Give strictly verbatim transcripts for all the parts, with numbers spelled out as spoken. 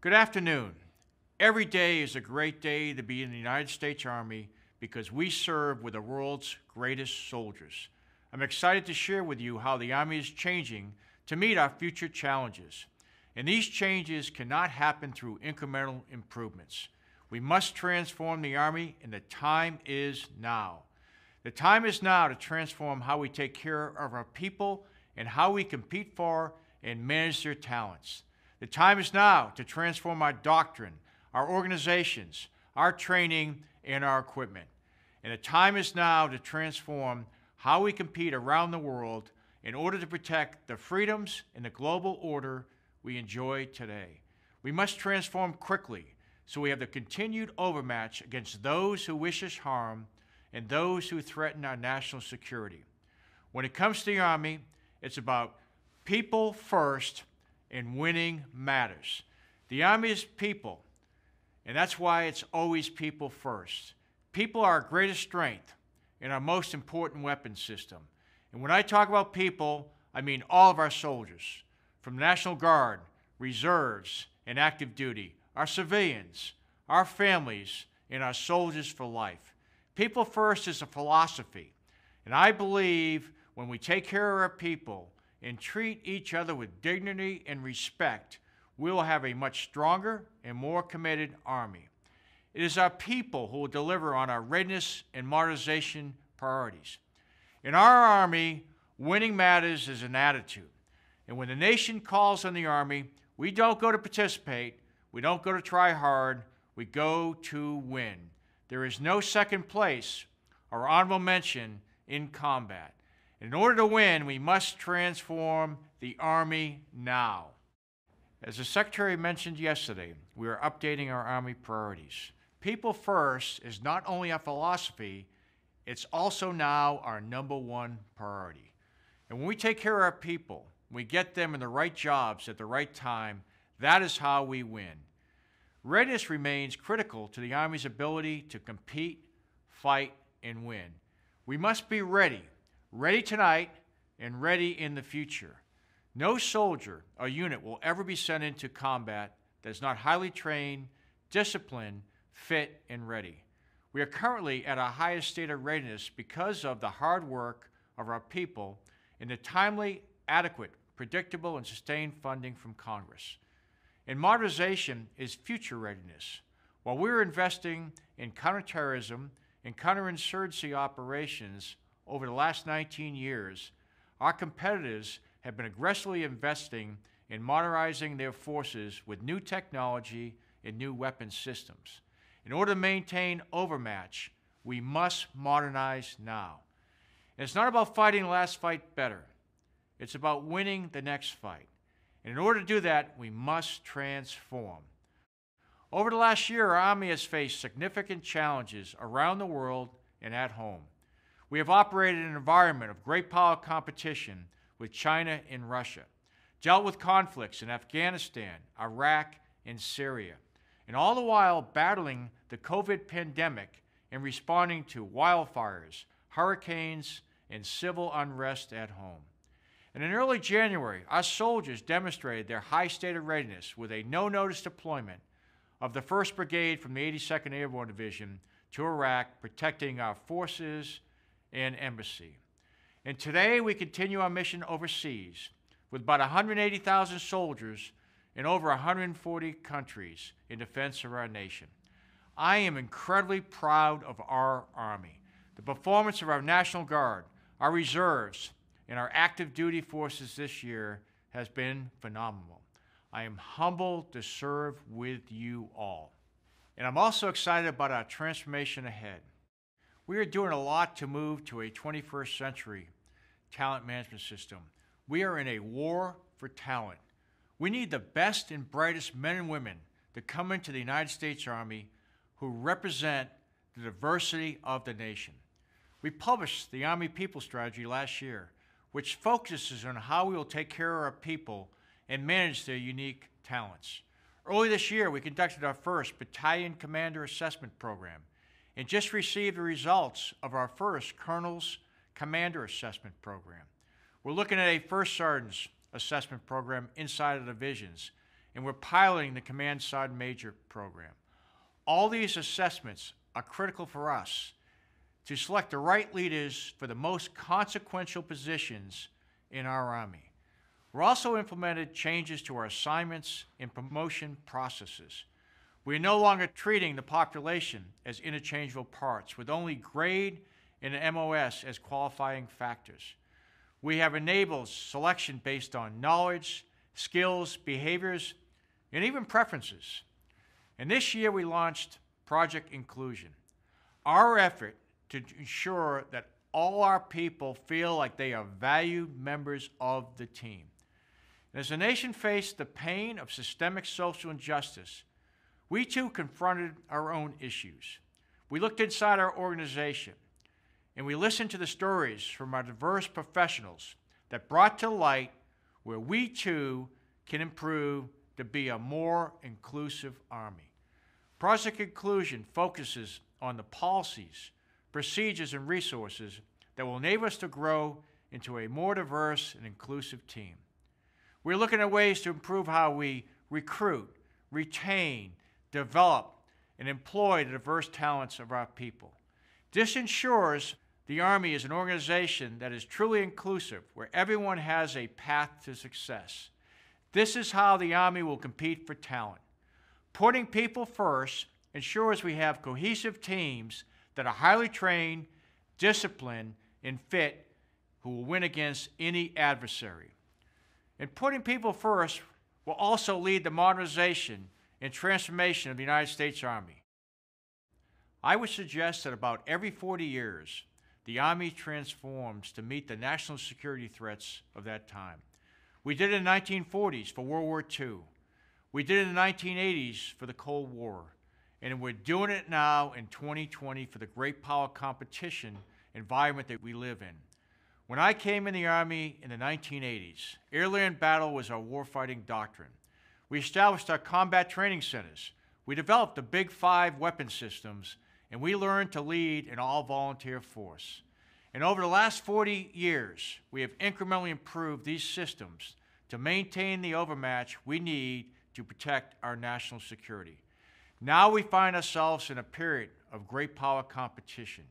Good afternoon. Every day is a great day to be in the United States Army because we serve with the world's greatest soldiers. I'm excited to share with you how the Army is changing to meet our future challenges. And these changes cannot happen through incremental improvements. We must transform the Army, and the time is now. The time is now to transform how we take care of our people and how we compete for and manage their talents. The time is now to transform our doctrine, our organizations, our training, and our equipment. And the time is now to transform how we compete around the world in order to protect the freedoms and the global order we enjoy today. We must transform quickly so we have the continued overmatch against those who wish us harm and those who threaten our national security. When it comes to the Army, it's about people first, and winning matters. The Army is people, and that's why it's always people first. People are our greatest strength and our most important weapon system. And when I talk about people, I mean all of our soldiers, from National Guard, reserves, and active duty, our civilians, our families, and our soldiers for life. People first is a philosophy, and I believe when we take care of our people, and treat each other with dignity and respect, we will have a much stronger and more committed Army. It is our people who will deliver on our readiness and modernization priorities. In our Army, winning matters is an attitude. And when the nation calls on the Army, we don't go to participate, we don't go to try hard, we go to win. There is no second place or honorable mention in combat. In order to win, we must transform the Army now. As the Secretary mentioned yesterday, we are updating our Army priorities. People first is not only our philosophy, it's also now our number one priority. And when we take care of our people, we get them in the right jobs at the right time, that is how we win. Readiness remains critical to the Army's ability to compete, fight, and win. We must be ready. Ready tonight and ready in the future. No soldier or unit will ever be sent into combat that is not highly trained, disciplined, fit, and ready. We are currently at our highest state of readiness because of the hard work of our people and the timely, adequate, predictable, and sustained funding from Congress. And modernization is future readiness. While we're investing in counterterrorism and counterinsurgency operations, over the last nineteen years, our competitors have been aggressively investing in modernizing their forces with new technology and new weapon systems. In order to maintain overmatch, we must modernize now. And it's not about fighting the last fight better. It's about winning the next fight. And in order to do that, we must transform. Over the last year, our Army has faced significant challenges around the world and at home. We have operated in an environment of great power competition with China and Russia, dealt with conflicts in Afghanistan, Iraq, and Syria, and all the while battling the COVID pandemic and responding to wildfires, hurricanes, and civil unrest at home. And in early January, our soldiers demonstrated their high state of readiness with a no-notice deployment of the first Brigade from the eighty-second Airborne Division to Iraq, protecting our forces and embassy. And today we continue our mission overseas with about one hundred eighty thousand soldiers in over one hundred forty countries in defense of our nation. I am incredibly proud of our Army, the performance of our National Guard, our reserves, and our active duty forces this year has been phenomenal. I am humbled to serve with you all. And I'm also excited about our transformation ahead. We are doing a lot to move to a twenty-first century talent management system. We are in a war for talent. We need the best and brightest men and women to come into the United States Army who represent the diversity of the nation. We published the Army People Strategy last year, which focuses on how we will take care of our people and manage their unique talents. Early this year, we conducted our first Battalion Commander Assessment Program, and just received the results of our first Colonel's Commander Assessment Program. We're looking at a First Sergeant's Assessment Program inside of the divisions, and we're piloting the Command Sergeant Major program. All these assessments are critical for us to select the right leaders for the most consequential positions in our Army. We're also implemented changes to our assignments and promotion processes. We're no longer treating the population as interchangeable parts, with only grade and M O S as qualifying factors. We have enabled selection based on knowledge, skills, behaviors, and even preferences. And this year we launched Project Inclusion, our effort to ensure that all our people feel like they are valued members of the team. And as the nation faced the pain of systemic social injustice, we too confronted our own issues. We looked inside our organization, and we listened to the stories from our diverse professionals that brought to light where we too can improve to be a more inclusive Army. Project Inclusion focuses on the policies, procedures, and resources that will enable us to grow into a more diverse and inclusive team. We're looking at ways to improve how we recruit, retain, develop, and employ the diverse talents of our people. This ensures the Army is an organization that is truly inclusive, where everyone has a path to success. This is how the Army will compete for talent. Putting people first ensures we have cohesive teams that are highly trained, disciplined, and fit, who will win against any adversary. And putting people first will also lead the modernization and transformation of the United States Army. I would suggest that about every forty years, the Army transforms to meet the national security threats of that time. We did it in the nineteen forties for World War Two. We did it in the nineteen eighties for the Cold War. And we're doing it now in twenty twenty for the great power competition environment that we live in. When I came in the Army in the nineteen eighties, airland battle was our warfighting doctrine. We established our combat training centers. We developed the Big Five weapon systems, and we learned to lead an all-volunteer force. And over the last forty years, we have incrementally improved these systems to maintain the overmatch we need to protect our national security. Now we find ourselves in a period of great power competition.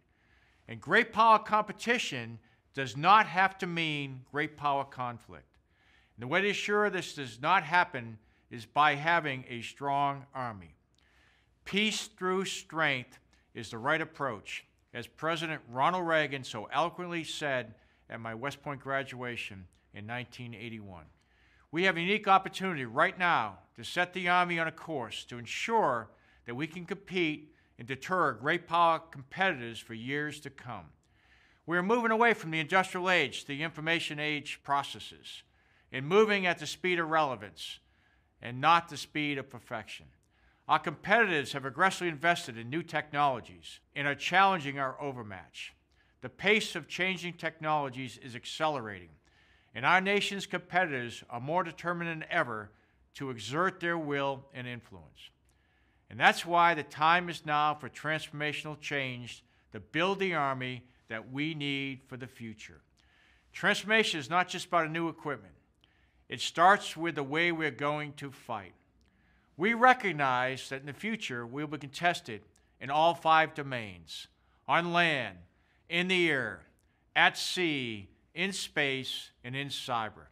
And great power competition does not have to mean great power conflict. And the way to ensure this does not happen is by having a strong Army. Peace through strength is the right approach, as President Ronald Reagan so eloquently said at my West Point graduation in nineteen eighty-one. We have a unique opportunity right now to set the Army on a course to ensure that we can compete and deter great power competitors for years to come. We are moving away from the industrial age to the information age processes, and moving at the speed of relevance and not the speed of perfection. Our competitors have aggressively invested in new technologies and are challenging our overmatch. The pace of changing technologies is accelerating, and our nation's competitors are more determined than ever to exert their will and influence. And that's why the time is now for transformational change to build the Army that we need for the future. Transformation is not just about a new equipment. It starts with the way we're going to fight. We recognize that in the future we will be contested in all five domains: on land, in the air, at sea, in space, and in cyber.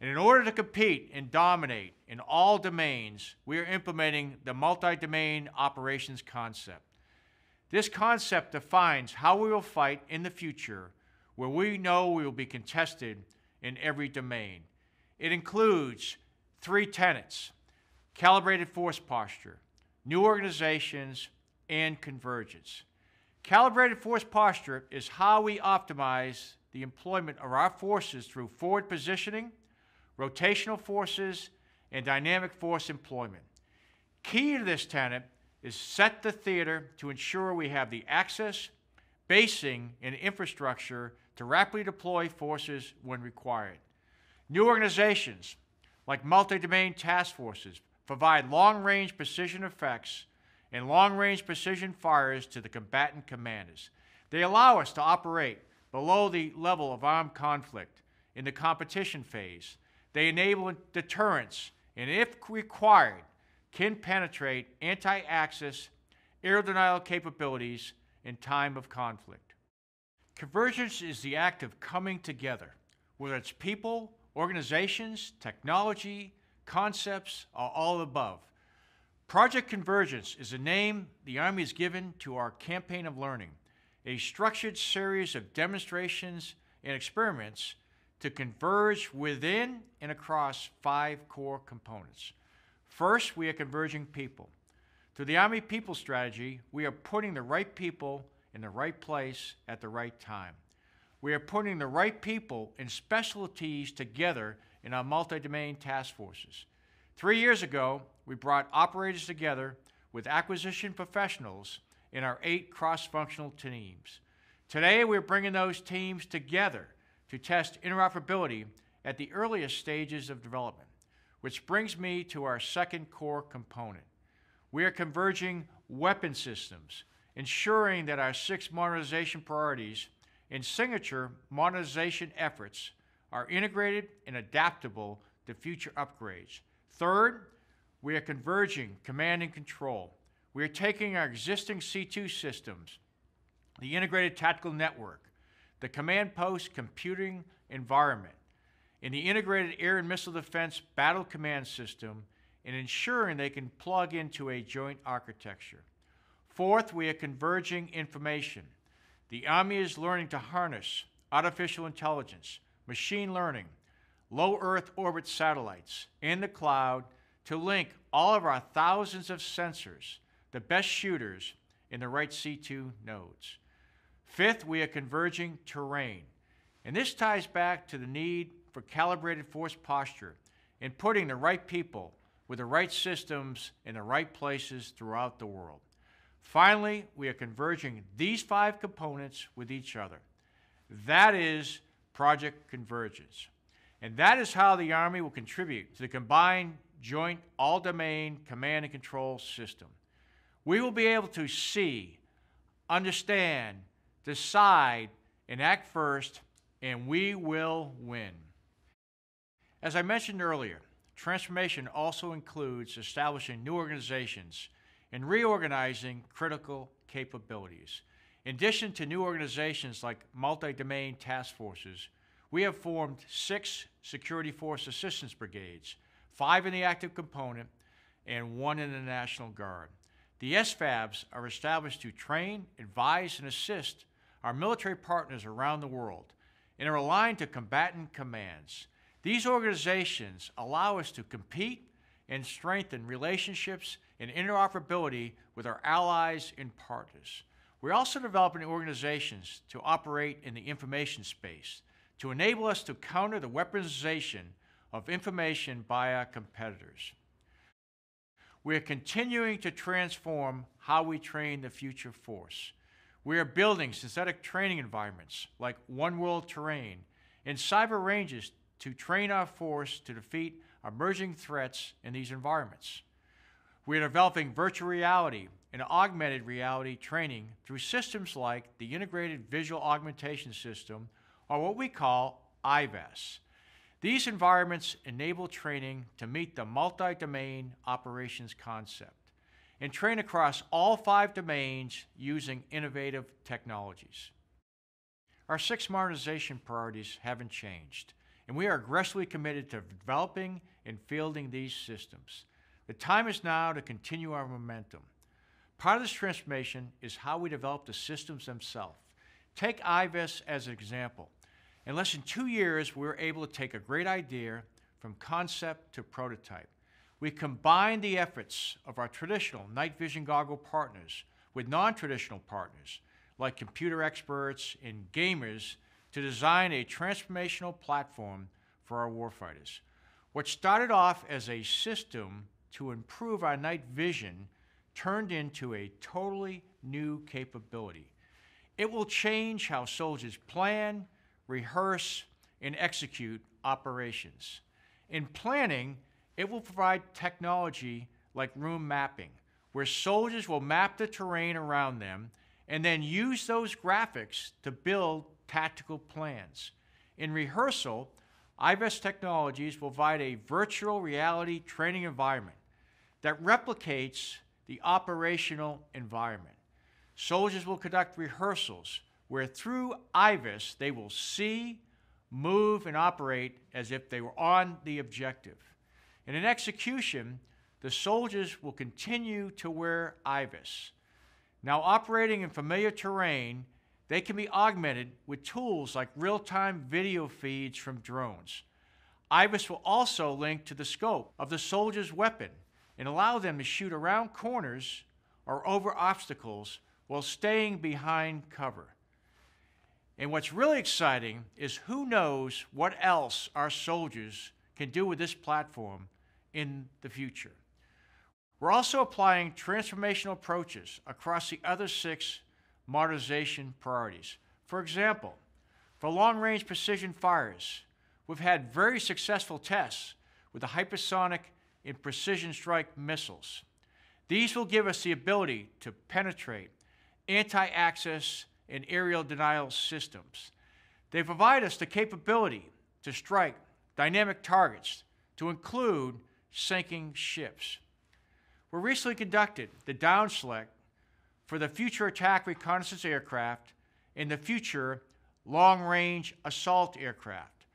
And in order to compete and dominate in all domains, we are implementing the multi-domain operations concept. This concept defines how we will fight in the future, where we know we will be contested in every domain. It includes three tenets: calibrated force posture, new organizations, and convergence. Calibrated force posture is how we optimize the employment of our forces through forward positioning, rotational forces, and dynamic force employment. Key to this tenet is set the theater to ensure we have the access, basing, and infrastructure to rapidly deploy forces when required. New organizations, like multi-domain task forces, provide long-range precision effects and long-range precision fires to the combatant commanders. They allow us to operate below the level of armed conflict in the competition phase. They enable deterrence and if required, can penetrate anti-access aerodenial capabilities in time of conflict. Convergence is the act of coming together, whether it's people, organizations, technology, concepts, or all above. Project Convergence is a name the Army has given to our campaign of learning, a structured series of demonstrations and experiments to converge within and across five core components. First, we are converging people. Through the Army People Strategy, we are putting the right people in the right place at the right time. We are putting the right people and specialties together in our multi-domain task forces. Three years ago, we brought operators together with acquisition professionals in our eight cross-functional teams. Today, we're bringing those teams together to test interoperability at the earliest stages of development, which brings me to our second core component. We are converging weapon systems, ensuring that our six modernization priorities and signature modernization efforts are integrated and adaptable to future upgrades. Third, we are converging command and control. We are taking our existing C two systems, the integrated tactical network, the command post computing environment, and the integrated air and missile defense battle command system, and ensuring they can plug into a joint architecture. Fourth, we are converging information. The Army is learning to harness artificial intelligence, machine learning, low Earth orbit satellites, and the cloud to link all of our thousands of sensors, the best shooters, in the right C two nodes. Fifth, we are converging terrain. And this ties back to the need for calibrated force posture and putting the right people with the right systems in the right places throughout the world. Finally, we are converging these five components with each other. That is Project Convergence. And that is how the Army will contribute to the combined joint all-domain command and control system. We will be able to see, understand, decide, and act first, and we will win. As I mentioned earlier, transformation also includes establishing new organizations and reorganizing critical capabilities. In addition to new organizations like multi-domain task forces, we have formed six security force assistance brigades, five in the active component and one in the National Guard. The S FABs are established to train, advise, and assist our military partners around the world and are aligned to combatant commands. These organizations allow us to compete and strengthen relationships and interoperability with our allies and partners. We're also developing organizations to operate in the information space to enable us to counter the weaponization of information by our competitors. We are continuing to transform how we train the future force. We are building synthetic training environments like One World Terrain and cyber ranges to train our force to defeat emerging threats in these environments. We are developing virtual reality and augmented reality training through systems like the Integrated Visual Augmentation System, or what we call I V A S. These environments enable training to meet the multi-domain operations concept and train across all five domains using innovative technologies. Our six modernization priorities haven't changed, and we are aggressively committed to developing and fielding these systems. The time is now to continue our momentum. Part of this transformation is how we develop the systems themselves. Take I V A S as an example. In less than two years, we were able to take a great idea from concept to prototype. We combined the efforts of our traditional night vision goggle partners with non-traditional partners like computer experts and gamers to design a transformational platform for our warfighters. What started off as a system to improve our night vision turned into a totally new capability. It will change how soldiers plan, rehearse, and execute operations. In planning, it will provide technology like room mapping, where soldiers will map the terrain around them and then use those graphics to build tactical plans. In rehearsal, I V A S technologies will provide a virtual reality training environment that replicates the operational environment. Soldiers will conduct rehearsals where through I V A S they will see, move, and operate as if they were on the objective. And in execution, the soldiers will continue to wear I V A S. Now, operating in familiar terrain, they can be augmented with tools like real-time video feeds from drones. I V A S will also link to the scope of the soldier's weapon and allow them to shoot around corners or over obstacles while staying behind cover. And what's really exciting is who knows what else our soldiers can do with this platform in the future. We're also applying transformational approaches across the other six modernization priorities. For example, for long-range precision fires, we've had very successful tests with the hypersonic and precision strike missiles. These will give us the ability to penetrate anti-access and aerial denial systems. They provide us the capability to strike dynamic targets, to include sinking ships. We recently conducted the down select for the Future Attack Reconnaissance Aircraft and the Future Long-Range Assault Aircraft.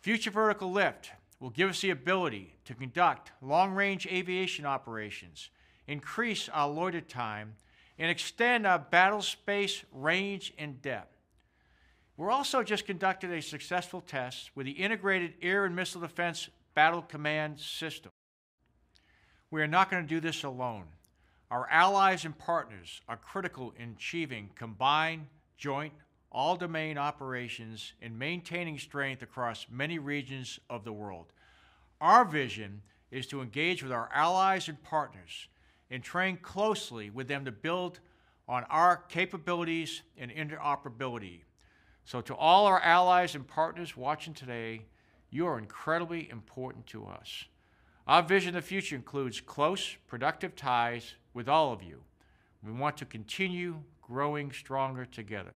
Future Vertical Lift will give us the ability to conduct long-range aviation operations, increase our loiter time, and extend our battle space range and depth. We're also just conducted a successful test with the Integrated Air and Missile Defense Battle Command System. We are not going to do this alone. Our allies and partners are critical in achieving combined, joint, all-domain operations and maintaining strength across many regions of the world. Our vision is to engage with our allies and partners and train closely with them to build on our capabilities and interoperability. So to all our allies and partners watching today, you are incredibly important to us. Our vision of the future includes close, productive ties with all of you. We want to continue growing stronger together.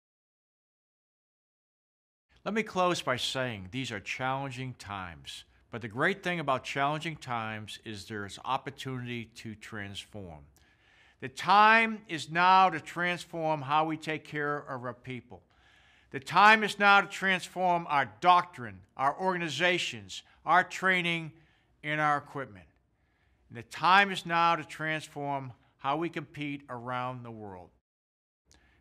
Let me close by saying these are challenging times, but the great thing about challenging times is there's opportunity to transform. The time is now to transform how we take care of our people. The time is now to transform our doctrine, our organizations, our training, and our equipment. And the time is now to transform how we compete around the world.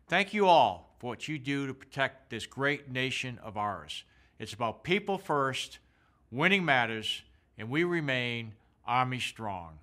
Thank you all for what you do to protect this great nation of ours. It's about people first, winning matters, and we remain Army strong.